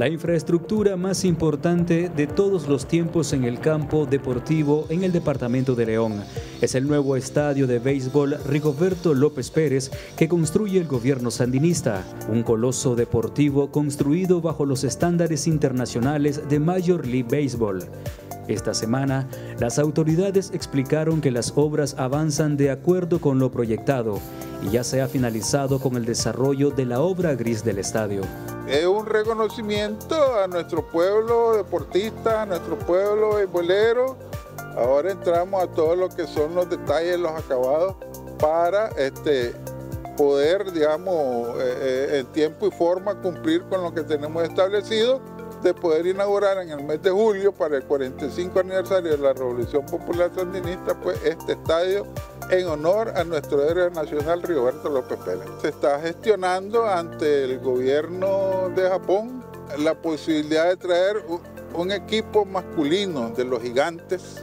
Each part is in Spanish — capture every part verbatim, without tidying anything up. La infraestructura más importante de todos los tiempos en el campo deportivo en el departamento de León es el nuevo estadio de béisbol Rigoberto López Pérez que construye el gobierno sandinista, un coloso deportivo construido bajo los estándares internacionales de Major League Baseball. Esta semana, las autoridades explicaron que las obras avanzan de acuerdo con lo proyectado y ya se ha finalizado con el desarrollo de la obra gris del estadio. Es un reconocimiento a nuestro pueblo deportista, a nuestro pueblo beisbolero. Ahora entramos a todo lo que son los detalles, los acabados, para este, poder, digamos, eh, en tiempo y forma cumplir con lo que tenemos establecido, de poder inaugurar en el mes de julio para el cuarenta y cinco aniversario de la Revolución Popular Sandinista, pues este estadio en honor a nuestro héroe nacional Rigoberto López Pérez. Se está gestionando ante el gobierno de Japón la posibilidad de traer un equipo masculino de los gigantes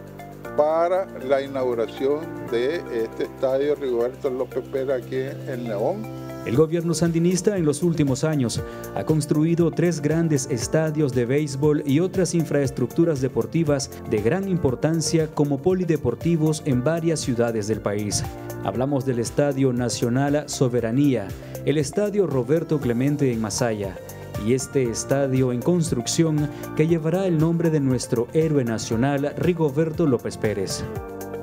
para la inauguración de este estadio Rigoberto López Pérez aquí en León. El gobierno sandinista en los últimos años ha construido tres grandes estadios de béisbol y otras infraestructuras deportivas de gran importancia como polideportivos en varias ciudades del país. Hablamos del Estadio Nacional Soberanía, el Estadio Roberto Clemente en Masaya y este estadio en construcción que llevará el nombre de nuestro héroe nacional Rigoberto López Pérez.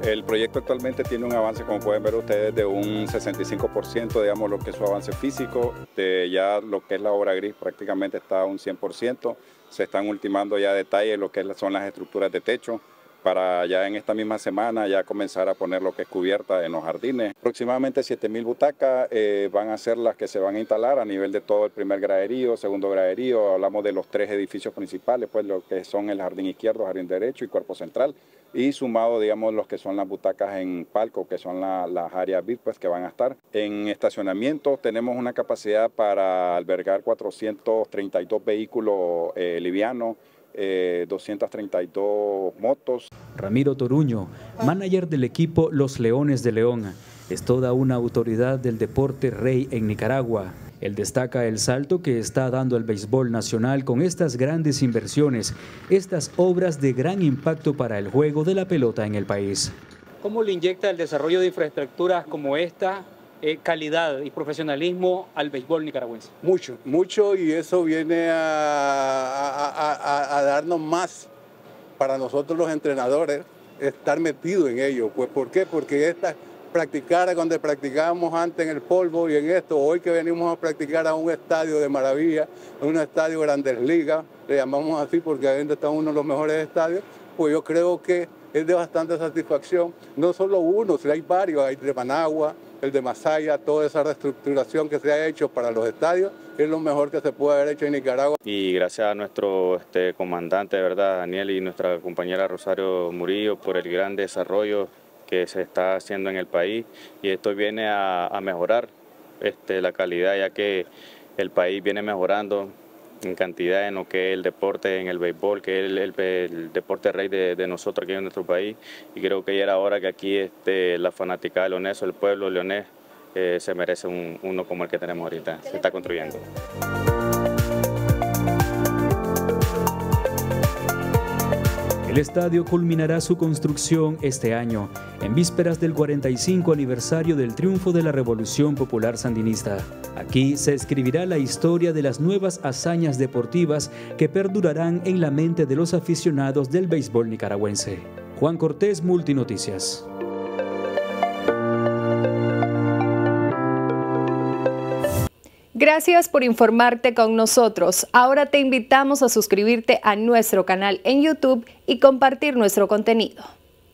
El proyecto actualmente tiene un avance, como pueden ver ustedes, de un sesenta y cinco por ciento, digamos, lo que es su avance físico. De ya lo que es la obra gris prácticamente está a un cien por ciento. Se están ultimando ya detalles lo que son las estructuras de techo para ya en esta misma semana ya comenzar a poner lo que es cubierta en los jardines. Aproximadamente siete mil butacas eh, van a ser las que se van a instalar a nivel de todo el primer graderío, segundo graderío. Hablamos de los tres edificios principales, pues lo que son el jardín izquierdo, jardín derecho y cuerpo central. Y sumado, digamos, los que son las butacas en palco, que son la, las áreas V I P pues, que van a estar. En estacionamiento tenemos una capacidad para albergar cuatrocientos treinta y dos vehículos eh, livianos, eh, doscientas treinta y dos motos. Ramiro Toruño, manager del equipo Los Leones de León, es toda una autoridad del deporte rey en Nicaragua. Él destaca el salto que está dando el béisbol nacional con estas grandes inversiones, estas obras de gran impacto para el juego de la pelota en el país. ¿Cómo le inyecta el desarrollo de infraestructuras como esta eh, calidad y profesionalismo al béisbol nicaragüense? Mucho, mucho, y eso viene a, a, a, a darnos más para nosotros los entrenadores, estar metidos en ello. Pues, ¿por qué? Porque estas... practicar donde practicábamos antes en el polvo y en esto, hoy que venimos a practicar a un estadio de maravilla, a un estadio Grandes Ligas, le llamamos así porque ahí está uno de los mejores estadios, pues yo creo que es de bastante satisfacción, no solo uno, si hay varios, hay de Managua, el de Masaya, toda esa reestructuración que se ha hecho para los estadios, es lo mejor que se puede haber hecho en Nicaragua. Y gracias a nuestro este, comandante, de verdad, Daniel, y nuestra compañera Rosario Murillo por el gran desarrollo que se está haciendo en el país, y esto viene a, a mejorar este, la calidad, ya que el país viene mejorando en cantidad en lo que es el deporte, en el béisbol, que es el, el, el deporte rey de, de nosotros aquí en nuestro país, y creo que ya era hora que aquí este, la fanaticada leonesa, el pueblo leonés, eh, se merece un, uno como el que tenemos ahorita, se está construyendo. El estadio culminará su construcción este año, en vísperas del cuarenta y cinco aniversario del triunfo de la Revolución Popular Sandinista. Aquí se escribirá la historia de las nuevas hazañas deportivas que perdurarán en la mente de los aficionados del béisbol nicaragüense. Juan Cortés, Multinoticias. Gracias por informarte con nosotros. Ahora te invitamos a suscribirte a nuestro canal en YouTube y compartir nuestro contenido.